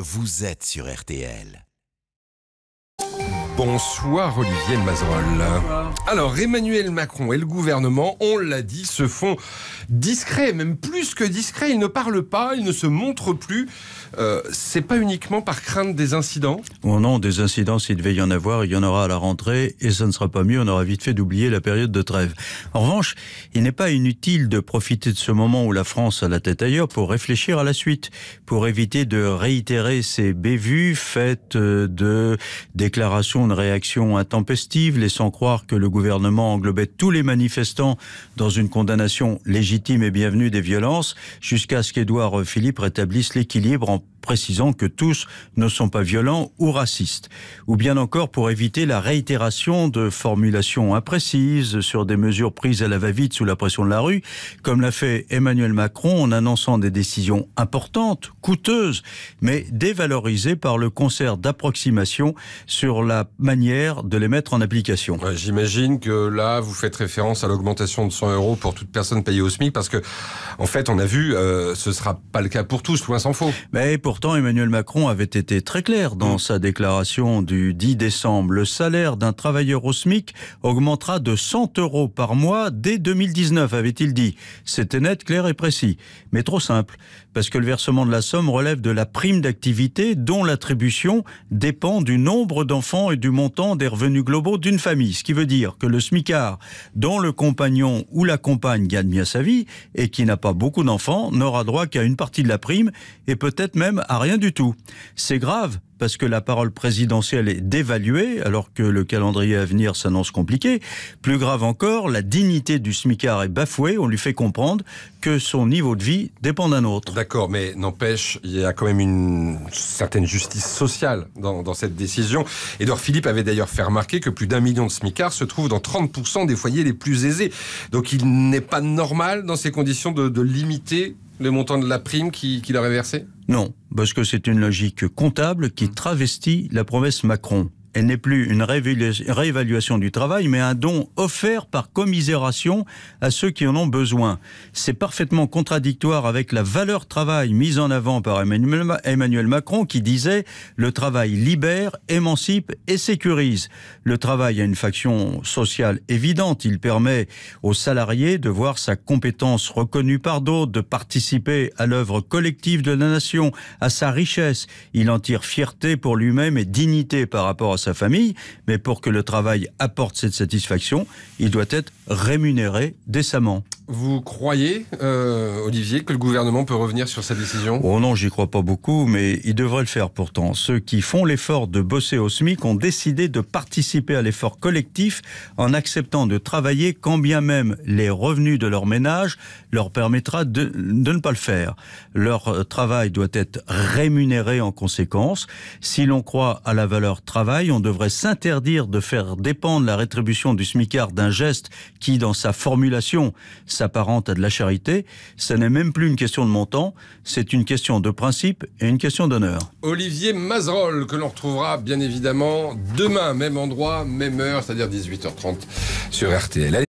Vous êtes sur RTL. Bonsoir Olivier Mazerolle. Alors Emmanuel Macron et le gouvernement, on l'a dit, se font discrets, même plus que discrets. Ils ne parlent pas, ils ne se montrent plus. C'est pas uniquement par crainte des incidents? Oh non, des incidents, s'il devait y en avoir, il y en aura à la rentrée et ça ne sera pas mieux. On aura vite fait d'oublier la période de trêve. En revanche, il n'est pas inutile de profiter de ce moment où la France a la tête ailleurs pour réfléchir à la suite, pour éviter de réitérer ces bévues faites de déclarations, une réaction intempestive, laissant croire que le gouvernement englobait tous les manifestants dans une condamnation légitime et bienvenue des violences, jusqu'à ce qu'Édouard Philippe rétablisse l'équilibre en précisant que tous ne sont pas violents ou racistes. Ou bien encore pour éviter la réitération de formulations imprécises sur des mesures prises à la va-vite sous la pression de la rue, comme l'a fait Emmanuel Macron en annonçant des décisions importantes, coûteuses, mais dévalorisées par le concert d'approximation sur la manière de les mettre en application. Ouais, j'imagine que là, vous faites référence à l'augmentation de 100 € pour toute personne payée au SMIC, parce que, en fait, on a vu, ce ne sera pas le cas pour tous, loin s'en faut. Mais pourtant, Emmanuel Macron avait été très clair dans sa déclaration du 10 décembre. Le salaire d'un travailleur au SMIC augmentera de 100 € par mois dès 2019, avait-il dit. C'était net, clair et précis. Mais trop simple, parce que le versement de la somme relève de la prime d'activité dont l'attribution dépend du nombre d'enfants et du montant des revenus globaux d'une famille. Ce qui veut dire que le smicard dont le compagnon ou la compagne gagne bien sa vie et qui n'a pas beaucoup d'enfants n'aura droit qu'à une partie de la prime et peut-être même à rien du tout. C'est grave parce que la parole présidentielle est dévaluée alors que le calendrier à venir s'annonce compliqué. Plus grave encore, la dignité du smicard est bafouée. On lui fait comprendre que son niveau de vie dépend d'un autre. D'accord, mais n'empêche, il y a quand même une certaine justice sociale dans cette décision. Édouard Philippe avait d'ailleurs fait remarquer que plus d'1 million de smicards se trouvent dans 30% des foyers les plus aisés. Donc il n'est pas normal dans ces conditions de limiter le montant de la prime qui leur est versée ? Non, parce que c'est une logique comptable qui travestit la promesse Macron. Elle n'est plus une réévaluation du travail, mais un don offert par commisération à ceux qui en ont besoin. C'est parfaitement contradictoire avec la valeur travail mise en avant par Emmanuel Macron qui disait « Le travail libère, émancipe et sécurise ». Le travail a une fonction sociale évidente. Il permet aux salariés de voir sa compétence reconnue par d'autres, de participer à l'œuvre collective de la nation, à sa richesse. Il en tire fierté pour lui-même et dignité par rapport à sa famille, mais pour que le travail apporte cette satisfaction, il doit être rémunéré décemment. Vous croyez, Olivier, que le gouvernement peut revenir sur sa décision? Oh non, j'y crois pas beaucoup, mais il devrait le faire pourtant. Ceux qui font l'effort de bosser au SMIC ont décidé de participer à l'effort collectif en acceptant de travailler quand bien même les revenus de leur ménage leur permettra de ne pas le faire. Leur travail doit être rémunéré en conséquence. Si l'on croit à la valeur travail, on devrait s'interdire de faire dépendre la rétribution du smicard d'un geste qui, dans sa formulation, s'apparente à de la charité. Ce n'est même plus une question de montant, c'est une question de principe et une question d'honneur. Olivier Mazerolle, que l'on retrouvera bien évidemment demain, même endroit, même heure, c'est-à-dire 18h30 sur RTL.